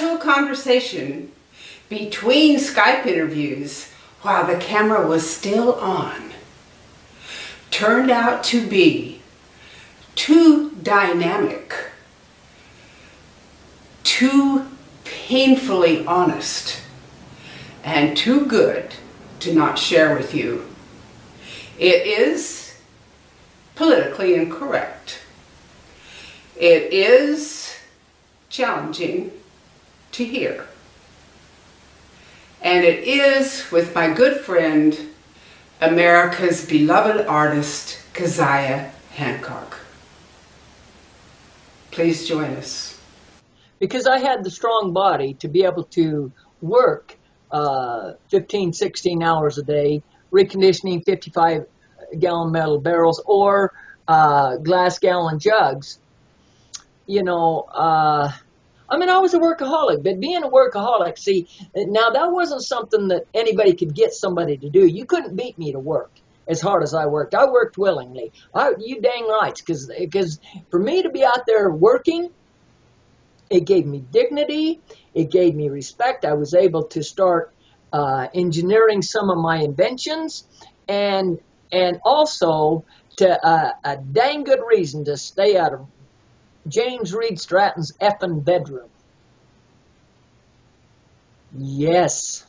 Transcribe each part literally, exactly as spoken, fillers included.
casual conversation between Skype interviews while the camera was still on turned out to be too dynamic, too painfully honest, and too good to not share with you. It is politically incorrect. It is challenging to hear. And it is with my good friend, America's beloved artist, Kaziah Hancock. Please join us. Because I had the strong body to be able to work uh, fifteen, sixteen hours a day, reconditioning fifty-five gallon metal barrels or uh, glass gallon jugs. You know, uh, I mean, I was a workaholic, but being a workaholic, see, now that wasn't something that anybody could get somebody to do. You couldn't beat me to work as hard as I worked. I worked willingly. I, you dang rights, because because for me to be out there working, it gave me dignity. It gave me respect. I was able to start uh, engineering some of my inventions, and and also to uh, a dang good reason to stay out of James Reed Stratton's effing bedroom. Yes,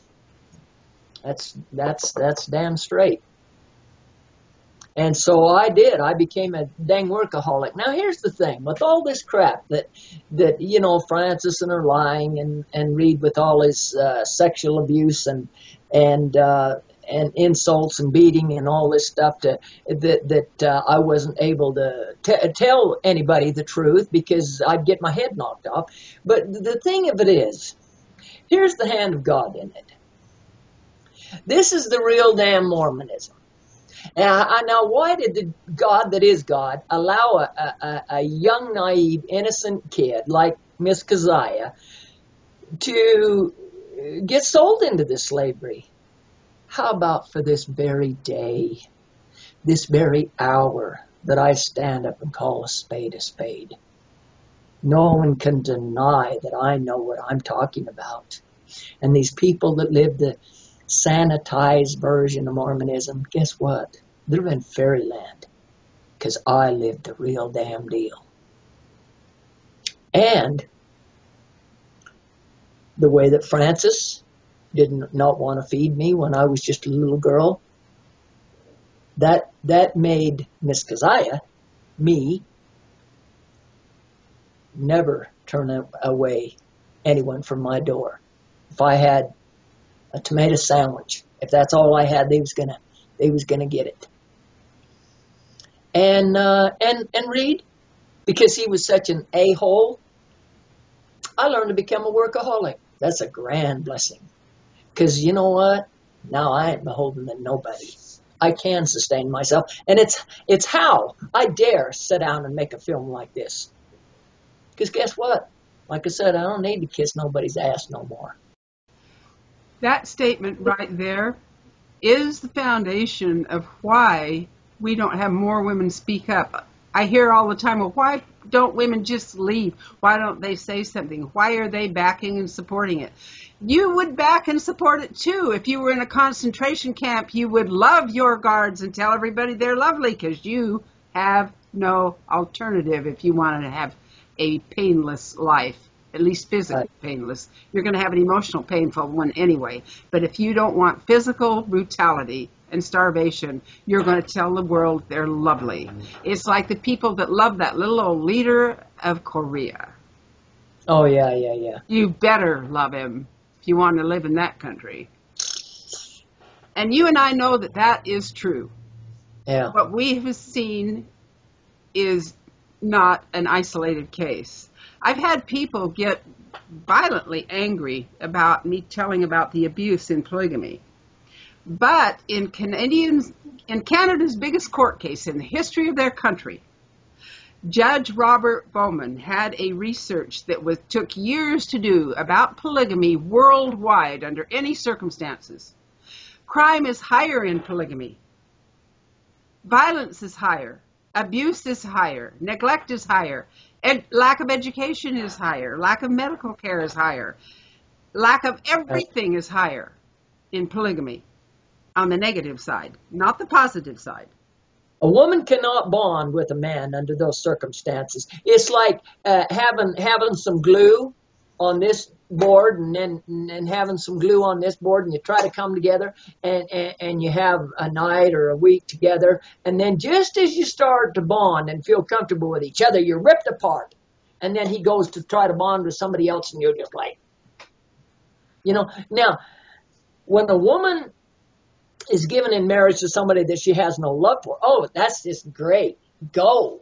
that's that's that's damn straight. And so I did. I became a dang workaholic. Now here's the thing: with all this crap that that you know, Francis and her lying, and and Reed with all his uh, sexual abuse and and uh, and insults and beating and all this stuff to, that, that uh, I wasn't able to t tell anybody the truth because I'd get my head knocked off. But the thing of it is, here's the hand of God in it. This is the real damn Mormonism. Now, I, now why did the God that is God allow a, a, a young, naive, innocent kid like Miss Kaziah to get sold into this slavery? How about for this very day, this very hour that I stand up and call a spade a spade? No one can deny that I know what I'm talking about. And these people that live the sanitized version of Mormonism, guess what? They're in fairyland, because I live the real damn deal. And the way that Francis did not want to feed me when I was just a little girl, That that made Miss Kaziah, me, never turn away anyone from my door. If I had a tomato sandwich, if that's all I had, they was gonna they was gonna get it. And uh, and and Reed, because he was such an a-hole, I learned to become a workaholic. That's a grand blessing. Because you know what? Now I ain't beholden to nobody. I can sustain myself. And it's it's how I dare sit down and make a film like this. Because guess what? Like I said, I don't need to kiss nobody's ass no more. That statement right there is the foundation of why we don't have more women speak up. I hear all the time, well, why don't women just leave? Why don't they say something? Why are they backing and supporting it? You would back and support it too. If you were in a concentration camp, you would love your guards and tell everybody they're lovely, because you have no alternative if you wanted to have a painless life, at least physically painless. You're going to have an emotional painful one anyway. But if you don't want physical brutality and starvation, you're going to tell the world they're lovely. It's like the people that love that little old leader of Korea. Oh, yeah, yeah, yeah. You better love him if you want to live in that country. And you and I know that that is true. Yeah. What we have seen is not an isolated case. I've had people get violently angry about me telling about the abuse in polygamy. But in Canadians, in Canada's biggest court case in the history of their country, Judge Robert Bowman had a research that was, took years to do about polygamy worldwide under any circumstances. Crime is higher in polygamy. Violence is higher. Abuse is higher. Neglect is higher. And lack of education is higher. Lack of medical care is higher. Lack of everything is higher in polygamy on the negative side, not the positive side. A woman cannot bond with a man under those circumstances. It's like uh, having having some glue on this board and then and, and having some glue on this board, and you try to come together and, and, and you have a night or a week together, and then just as you start to bond and feel comfortable with each other, you're ripped apart. And then he goes to try to bond with somebody else and you're just like, you know. Now, when a woman is given in marriage to somebody that she has no love for, oh, that's just great. Go.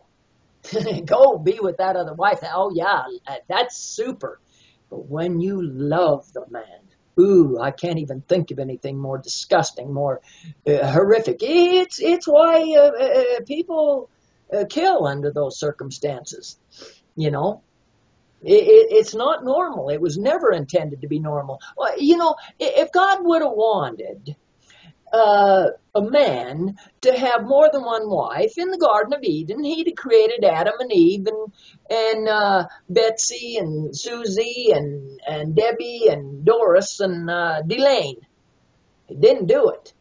Go be with that other wife. Oh, yeah, that's super. But when you love the man, ooh, I can't even think of anything more disgusting, more uh, horrific. It's, it's why uh, uh, people uh, kill under those circumstances, you know. It, it, it's not normal. It was never intended to be normal. Well, you know, if God would have wanted Uh, a man to have more than one wife in the Garden of Eden, he'd have created Adam and Eve and and uh, Betsy and Susie and and Debbie and Doris and uh, Delaine. He didn't do it.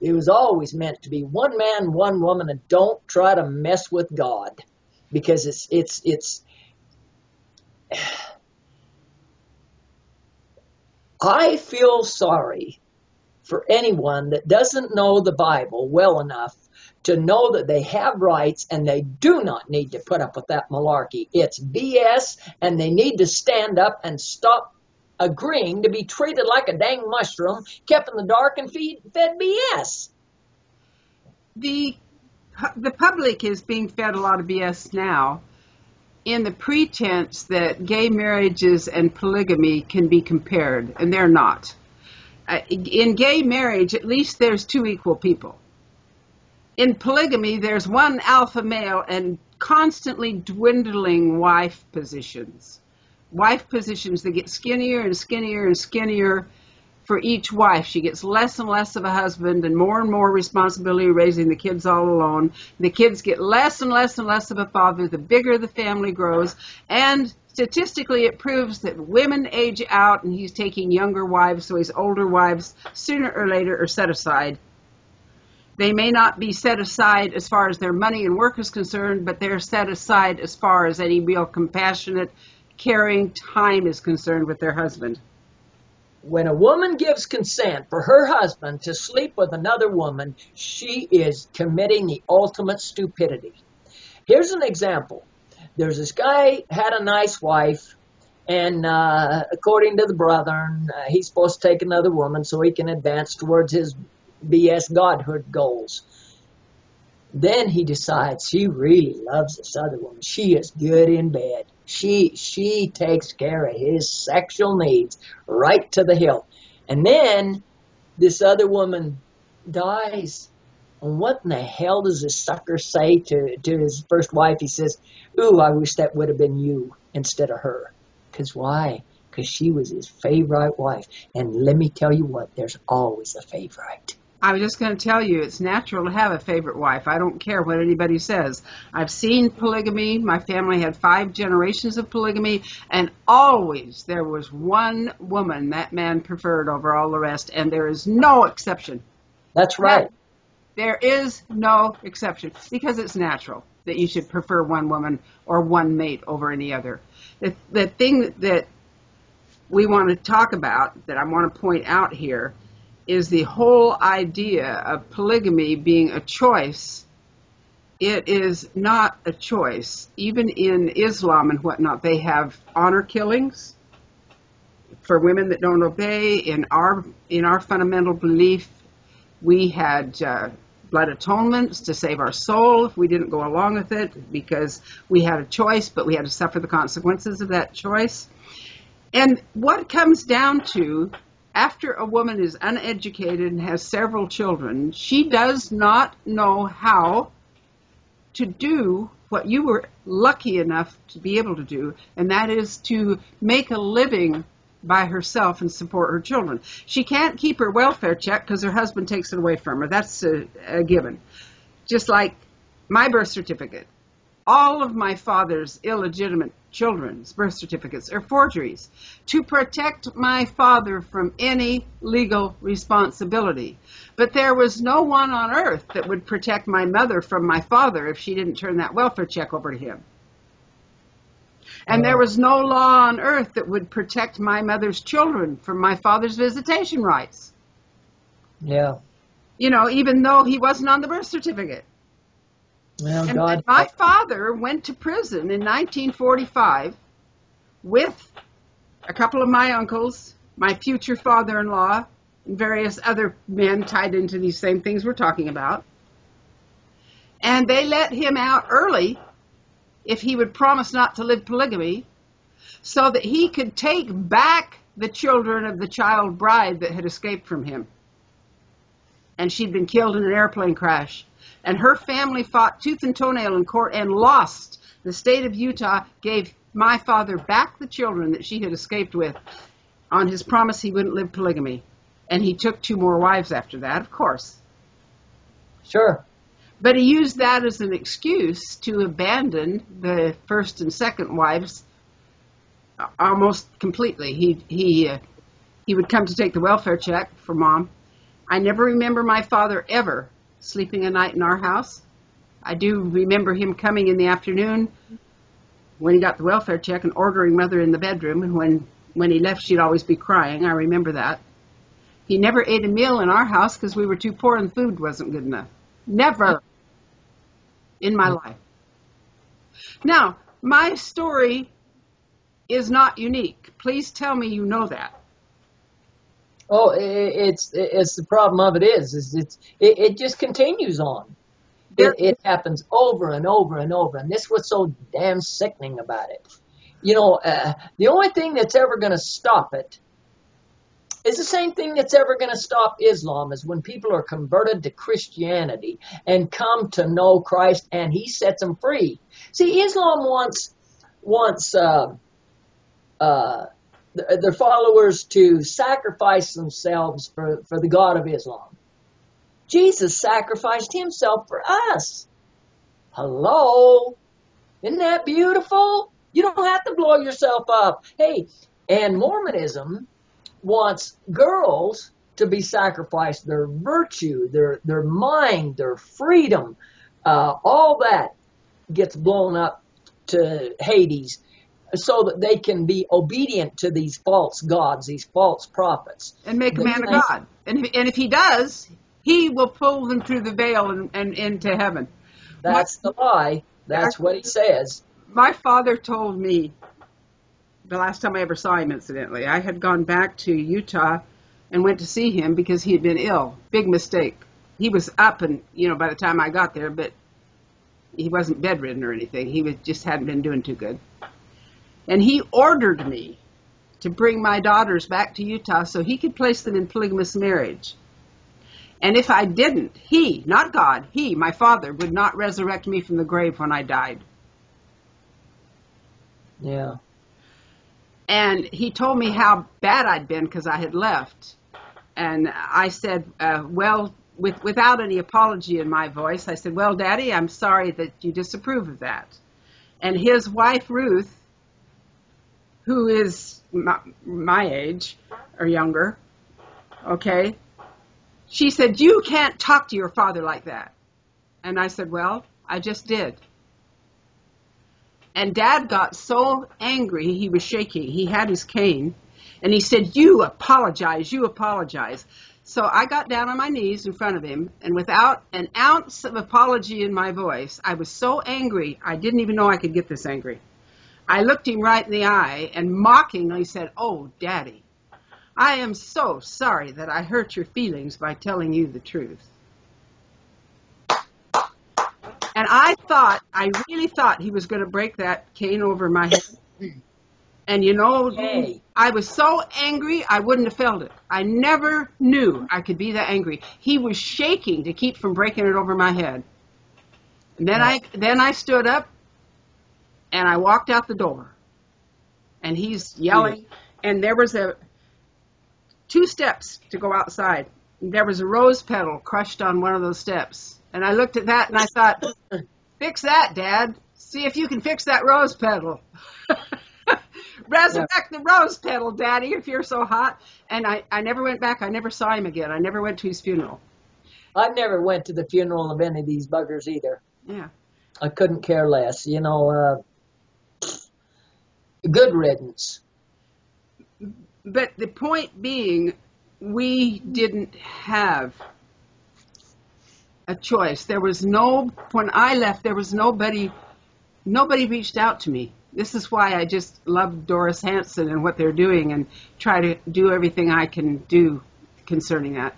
It was always meant to be one man, one woman, and don't try to mess with God, because it's it's it's. I feel sorry for anyone that doesn't know the Bible well enough to know that they have rights and they do not need to put up with that malarkey. It's B S, and they need to stand up and stop agreeing to be treated like a dang mushroom, kept in the dark and feed, fed B S. The, the public is being fed a lot of B S now in the pretense that gay marriages and polygamy can be compared, and they're not. In gay marriage, at least there's two equal people. In polygamy, there's one alpha male and constantly dwindling wife positions. Wife positions that get skinnier and skinnier and skinnier for each wife. She gets less and less of a husband and more and more responsibility, raising the kids all alone. The kids get less and less and less of a father the bigger the family grows. And statistically, it proves that women age out, and he's taking younger wives, so his older wives, sooner or later, are set aside. They may not be set aside as far as their money and work is concerned, but they're set aside as far as any real compassionate, caring time is concerned with their husband. When a woman gives consent for her husband to sleep with another woman, she is committing the ultimate stupidity. Here's an example. There's this guy had a nice wife, and uh, according to the brethren, uh, he's supposed to take another woman so he can advance towards his B S godhood goals. Then he decides she really loves this other woman. She is good in bed. She she takes care of his sexual needs right to the hilt. And then this other woman dies. And what in the hell does this sucker say to, to his first wife? He says, ooh, I wish that would have been you instead of her. Because why? Because she was his favorite wife. And let me tell you what, there's always a favorite. I was just going to tell you, it's natural to have a favorite wife. I don't care what anybody says. I've seen polygamy. My family had five generations of polygamy. And always there was one woman that man preferred over all the rest. And there is no exception. That's right. That There is no exception, because it's natural that you should prefer one woman or one mate over any other. The, the thing that we want to talk about, that I want to point out here, is the whole idea of polygamy being a choice. It is not a choice. Even in Islam and whatnot, they have honor killings for women that don't obey. In our, in our fundamental belief, we had uh, blood atonements to save our soul if we didn't go along with it, because we had a choice, but we had to suffer the consequences of that choice. And what comes down to, after a woman is uneducated and has several children, she does not know how to do what you were lucky enough to be able to do, and that is to make a living by herself and support her children. She can't keep her welfare check because her husband takes it away from her. That's a, a given. Just like my birth certificate, all of my father's illegitimate children's birth certificates are forgeries to protect my father from any legal responsibility. But there was no one on earth that would protect my mother from my father if she didn't turn that welfare check over to him. And there was no law on earth that would protect my mother's children from my father's visitation rights. Yeah. You know, even though he wasn't on the birth certificate. Well, and God. My father went to prison in nineteen forty-five with a couple of my uncles, my future father-in-law, and various other men tied into these same things we're talking about. And they let him out early if he would promise not to live polygamy, so that he could take back the children of the child bride that had escaped from him. And she'd been killed in an airplane crash. And her family fought tooth and toenail in court and lost. The state of Utah gave my father back the children that she had escaped with on his promise he wouldn't live polygamy. And he took two more wives after that, of course. Sure. But he used that as an excuse to abandon the first and second wives almost completely. He he uh, he would come to take the welfare check for Mom. I never remember my father ever sleeping a night in our house. I do remember him coming in the afternoon when he got the welfare check and ordering Mother in the bedroom. And when, when he left, she'd always be crying. I remember that. He never ate a meal in our house because we were too poor and food wasn't good enough. Never. In my life. Now, my story is not unique. Please tell me you know that. Oh, it's it's the problem of it is, is it's, it, it just continues on. It, it happens over and over and over, and this is what's so damn sickening about it. You know, uh, the only thing that's ever going to stop it is the same thing that's ever going to stop Islam, is when people are converted to Christianity and come to know Christ and he sets them free. See, Islam wants wants uh, uh, th their followers to sacrifice themselves for, for the God of Islam. Jesus sacrificed himself for us. Hello? Isn't that beautiful? You don't have to blow yourself up. Hey, and Mormonism wants girls to be sacrificed, their virtue, their their mind, their freedom, uh, all that gets blown up to Hades so that they can be obedient to these false gods, these false prophets. And make a man a god. And if, and if he does, he will pull them through the veil and, and into heaven. That's the lie. That's what he says. My father told me, the last time I ever saw him, incidentally, I had gone back to Utah and went to see him because he had been ill. Big mistake. He was up and, you know, by the time I got there, but he wasn't bedridden or anything. He was, just hadn't been doing too good. And he ordered me to bring my daughters back to Utah so he could place them in polygamous marriage. And if I didn't, he, not God, he, my father, would not resurrect me from the grave when I died. Yeah. And he told me how bad I'd been because I had left. And I said, uh, well, with, without any apology in my voice, I said, well, Daddy, I'm sorry that you disapprove of that. And his wife, Ruth, who is my, my age or younger, okay, she said, you can't talk to your father like that. And I said, well, I just did. And Dad got so angry, he was shaking. He had his cane. And he said, you apologize, you apologize. So I got down on my knees in front of him. And without an ounce of apology in my voice, I was so angry, I didn't even know I could get this angry. I looked him right in the eye and mockingly said, oh, Daddy, I am so sorry that I hurt your feelings by telling you the truth. And I thought, I really thought he was going to break that cane over my head. And you know, hey. I was so angry, I wouldn't have felt it. I never knew I could be that angry. He was shaking to keep from breaking it over my head. And then, yeah. I, then I stood up, and I walked out the door. And he's yelling. Yeah. And there was a two steps to go outside. There was a rose petal crushed on one of those steps. And I looked at that and I thought, Fix that, Dad. See if you can fix that rose petal. Resurrect yeah. the rose petal, Daddy, if you're so hot. And I, I never went back. I never saw him again. I never went to his funeral. I never went to the funeral of any of these buggers either. Yeah. I couldn't care less. You know, uh, good riddance. But the point being, we didn't have a choice. There was no, when I left, there was nobody, nobody reached out to me. This is why I just love Doris Hansen and what they're doing and try to do everything I can do concerning that.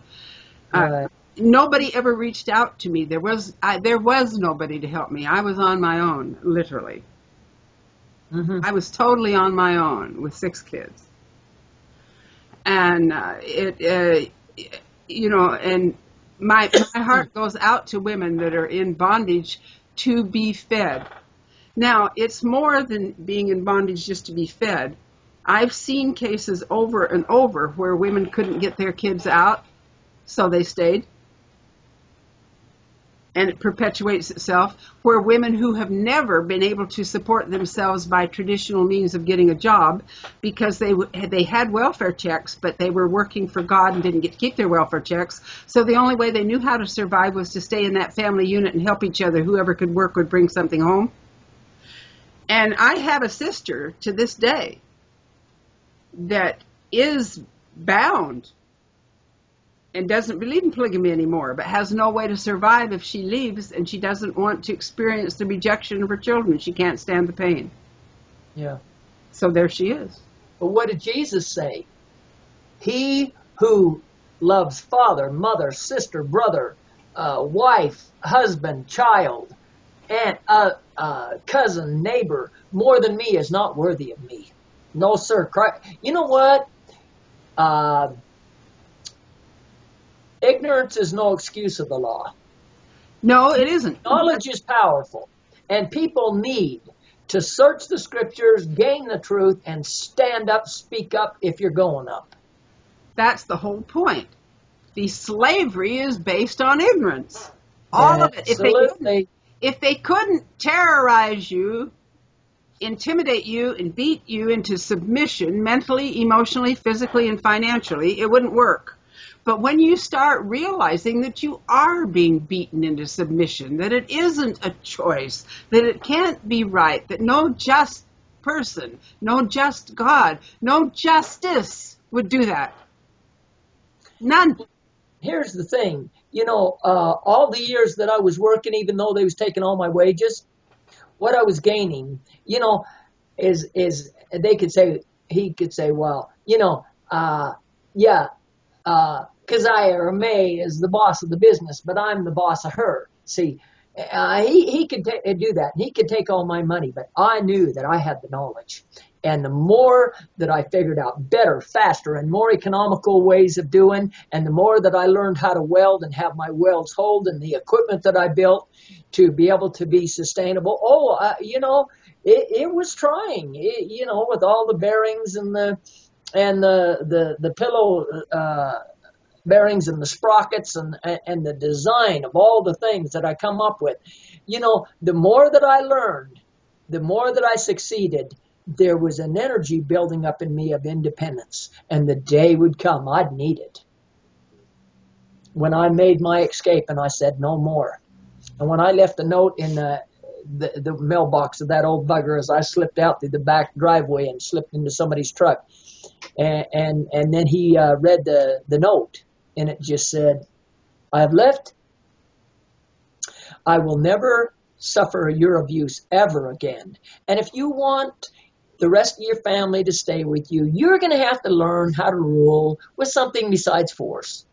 Uh, nobody ever reached out to me. There was I, there was nobody to help me. I was on my own, literally. Mm-hmm. I was totally on my own with six kids. And uh, it, uh, you know, and my, my heart goes out to women that are in bondage to be fed. Now, it's more than being in bondage just to be fed. I've seen cases over and over where women couldn't get their kids out, so they stayed. And it perpetuates itself, where women who have never been able to support themselves by traditional means of getting a job because they they had welfare checks, but they were working for God and didn't get to keep their welfare checks. So the only way they knew how to survive was to stay in that family unit and help each other. Whoever could work would bring something home. And I have a sister to this day that is bound and doesn't believe in polygamy anymore, but has no way to survive if she leaves, and she doesn't want to experience the rejection of her children. She can't stand the pain. Yeah. So there she is. But what did Jesus say? He who loves father, mother, sister, brother, uh, wife, husband, child, aunt, uh, uh, cousin, neighbor, more than me is not worthy of me. No, sir. Christ. You know what? Uh... Ignorance is no excuse of the law. No, it isn't. Knowledge is powerful, and people need to search the scriptures, gain the truth, and stand up, speak up if you're going up. That's the whole point. The slavery is based on ignorance. All of it. If they couldn't, if they couldn't terrorize you, intimidate you, and beat you into submission mentally, emotionally, physically, and financially, it wouldn't work. But when you start realizing that you are being beaten into submission, that it isn't a choice, that it can't be right, that no just person, no just God, no justice would do that. None. Here's the thing. You know, uh, all the years that I was working, even though they was taking all my wages, what I was gaining, you know, is, is they could say, he could say, well, you know, uh, yeah, uh, Kaziah or May is the boss of the business, but I'm the boss of her. See, uh, he, he could do that. He could take all my money, but I knew that I had the knowledge. And the more that I figured out better, faster, and more economical ways of doing, and the more that I learned how to weld and have my welds hold and the equipment that I built to be able to be sustainable. Oh, uh, you know, it, it was trying, it, you know, with all the bearings and the, and the, the, the pillow uh, bearings and the sprockets and, and the design of all the things that I come up with. You know, the more that I learned, the more that I succeeded, there was an energy building up in me of independence. And the day would come, I'd need it. When I made my escape and I said no more. And when I left a note in the, the, the mailbox of that old bugger as I slipped out through the back driveway and slipped into somebody's truck, And, and and then he uh, read the, the note, and it just said, I have left. I will never suffer your abuse ever again. And if you want the rest of your family to stay with you, you're going to have to learn how to rule with something besides force.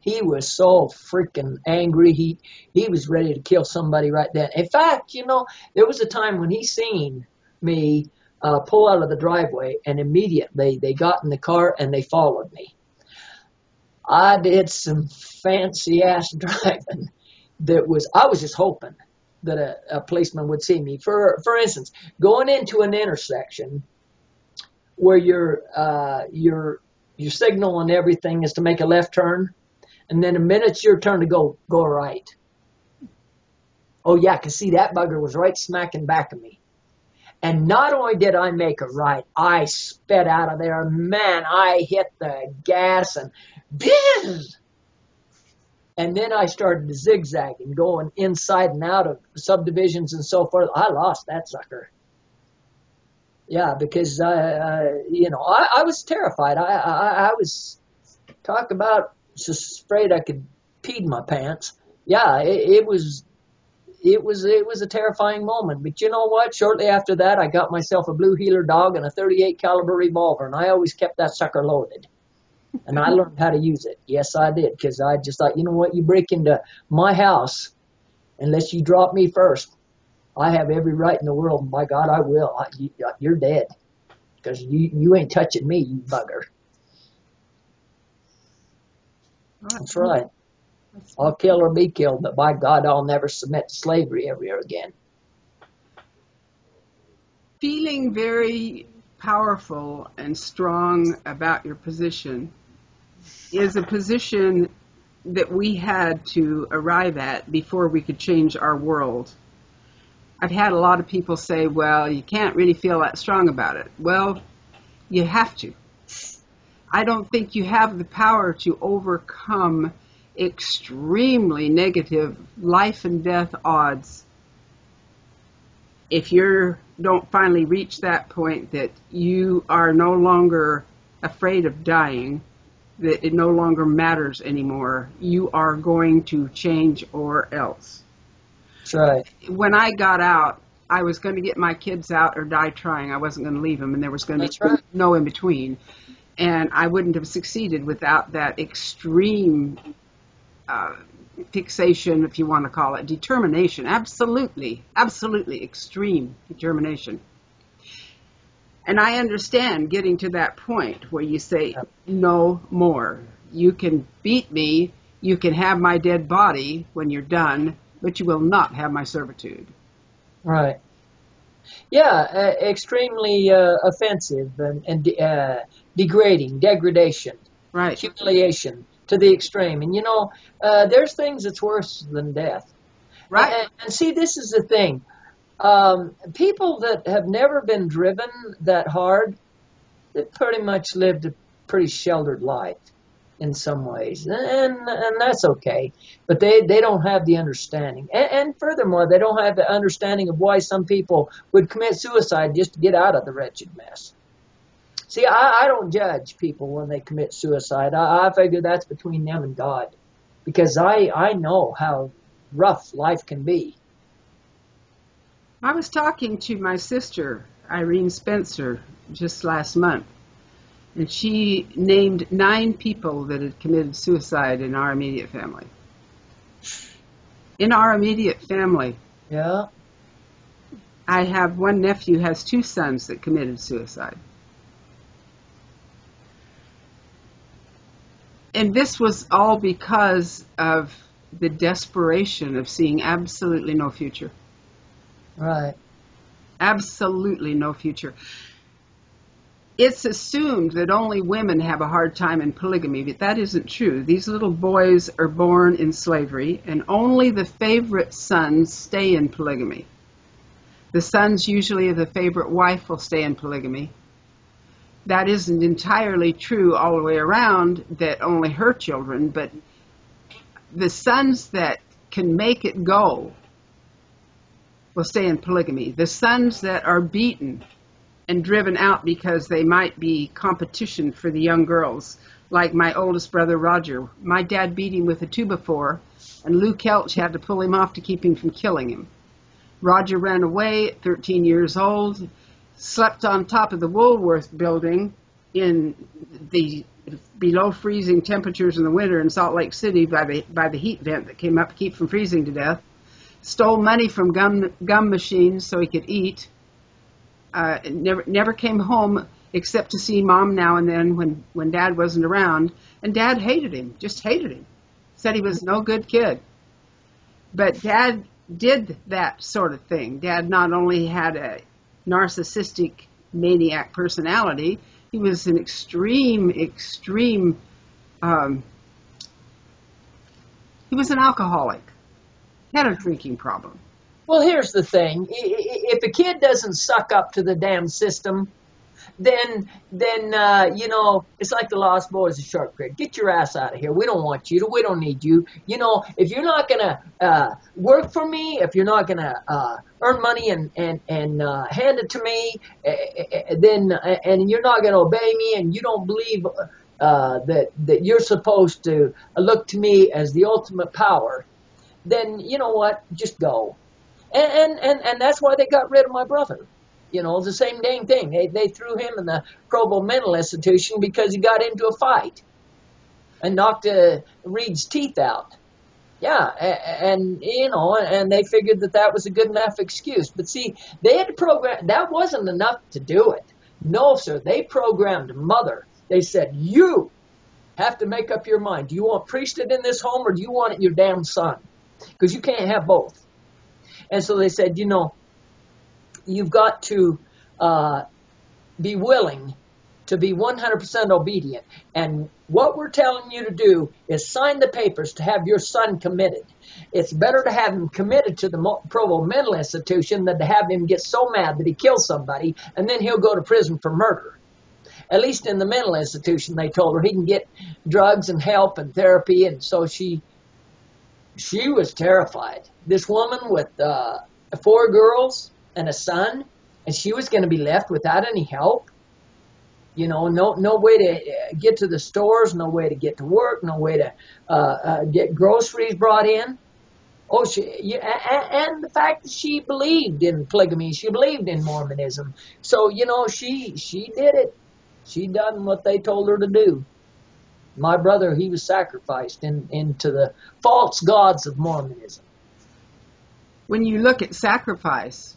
He was so freaking angry. He, he was ready to kill somebody right then. In fact, you know, there was a time when he seen me Uh, pull out of the driveway, and immediately they got in the car and they followed me. I did some fancy ass driving that was, I was just hoping that a, a policeman would see me. For for instance, going into an intersection where your uh, your your signal and everything is to make a left turn, and then the minute it's your turn to go go right. Oh yeah, because see, that bugger was right smacking back of me. And not only did I make a right, I sped out of there. Man, I hit the gas and biz! And then I started to zigzag and going inside and out of subdivisions and so forth. I lost that sucker. Yeah, because, uh, uh, you know, I, I was terrified. I, I, I was, talk about, just afraid I could pee my pants. Yeah, it, it was... It was it was a terrifying moment, but you know what? Shortly after that, I got myself a blue heeler dog and a thirty-eight caliber revolver, and I always kept that sucker loaded. And I learned how to use it. Yes, I did, because I just thought, you know what? You break into my house unless you drop me first. I have every right in the world, and by God, I will. I, you, you're dead, because you you ain't touching me, you bugger. That's right. I'll kill or be killed, but by God, I'll never submit to slavery ever again. Feeling very powerful and strong about your position is a position that we had to arrive at before we could change our world. I've had a lot of people say, well, you can't really feel that strong about it. Well, you have to. I don't think you have the power to overcome extremely negative life and death odds if you don't finally reach that point that you are no longer afraid of dying, that it no longer matters anymore. You are going to change or else. That's right. When I got out, I was going to get my kids out or die trying. I wasn't going to leave them, and there was going to be right. no in between. And I wouldn't have succeeded without that extreme Uh, fixation, if you want to call it, determination, absolutely, absolutely extreme determination. And I understand getting to that point where you say, no more. You can beat me, you can have my dead body when you're done, but you will not have my servitude. Right. Yeah, uh, extremely uh, offensive and, and uh, degrading, degradation, right. Humiliation. To the extreme. And you know, uh, there's things that's worse than death. Right. And, and see, this is the thing. Um, people that have never been driven that hard, they pretty much lived a pretty sheltered life in some ways. And, and that's okay. But they, they don't have the understanding. And, and furthermore, they don't have the understanding of why some people would commit suicide just to get out of the wretched mess. See, I, I don't judge people when they commit suicide. I, I figure that's between them and God, because I, I know how rough life can be. I was talking to my sister, Irene Spencer, just last month, and she named nine people that had committed suicide in our immediate family. In our immediate family. Yeah. I have one nephew has two sons that committed suicide. And this was all because of the desperation of seeing absolutely no future. Right. Absolutely no future. It's assumed that only women have a hard time in polygamy, but that isn't true. These little boys are born in slavery, and only the favorite sons stay in polygamy. The sons usually of the favorite wife will stay in polygamy. That isn't entirely true all the way around, that only her children, but the sons that can make it go will stay in polygamy. The sons that are beaten and driven out because they might be competition for the young girls, like my oldest brother Roger. My dad beat him with a two by four, and Lou Kelch had to pull him off to keep him from killing him. Roger ran away at thirteen years old. Slept on top of the Woolworth building in the below freezing temperatures in the winter in Salt Lake City by the by the heat vent that came up to keep from freezing to death. Stole money from gum gum machines so he could eat. Uh, never never came home except to see Mom now and then when when Dad wasn't around. And Dad hated him, just hated him. Said he was no good kid. But Dad did that sort of thing. Dad not only had a narcissistic maniac personality, he was an extreme extreme um, he was an alcoholic. He had a drinking problem. Well, here's the thing. If a kid doesn't suck up to the damn system, then, then uh, you know, it's like the Lost Boys of Short Creek. Get your ass out of here. We don't want you to. We don't need you. You know, if you're not going to uh, work for me, if you're not going to uh, earn money and, and, and uh, hand it to me, then and you're not going to obey me and you don't believe uh, that, that you're supposed to look to me as the ultimate power, then you know what? Just go. And, and, and, and that's why they got rid of my brother. You know, the same dang thing. They, they threw him in the Provo Mental Institution because he got into a fight and knocked uh, Reed's teeth out. Yeah, and, you know, and they figured that that was a good enough excuse. But see, they had to program, that wasn't enough to do it. No, sir, they programmed mother. They said, you have to make up your mind. Do you want priesthood in this home or do you want it in your damn son? Because you can't have both. And so they said, you know, you've got to uh, be willing to be one hundred percent obedient. And what we're telling you to do is sign the papers to have your son committed. It's better to have him committed to the Provo Mental Institution than to have him get so mad that he kills somebody and then he'll go to prison for murder. At least in the mental institution, they told her he can get drugs and help and therapy. And so she, she was terrified. This woman with uh, four girls and a son, and she was going to be left without any help. You know, no no way to get to the stores, no way to get to work, no way to uh, uh, get groceries brought in. Oh, she, yeah, and the fact that she believed in polygamy, she believed in Mormonism. So, you know, she she did it. She done what they told her to do. My brother, he was sacrificed in, into the false gods of Mormonism. When you look at sacrifice,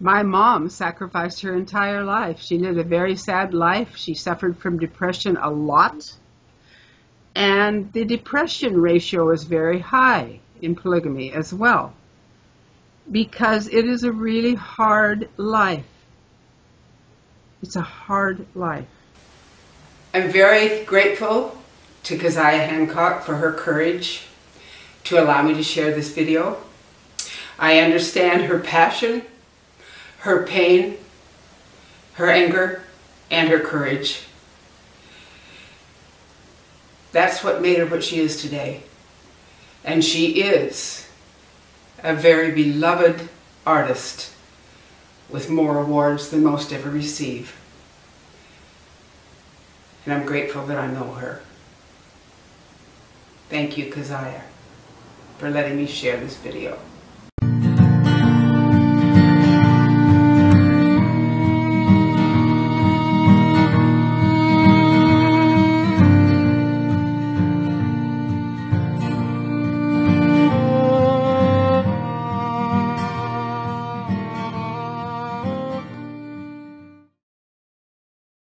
my mom sacrificed her entire life. She lived a very sad life. She suffered from depression a lot. And the depression ratio is very high in polygamy as well, because it is a really hard life. It's a hard life. I'm very grateful to Kaziah Hancock for her courage to allow me to share this video. I understand her passion, her pain, her anger, and her courage. That's what made her what she is today. And she is a very beloved artist with more awards than most ever receive. And I'm grateful that I know her. Thank you, Kaziah, for letting me share this video.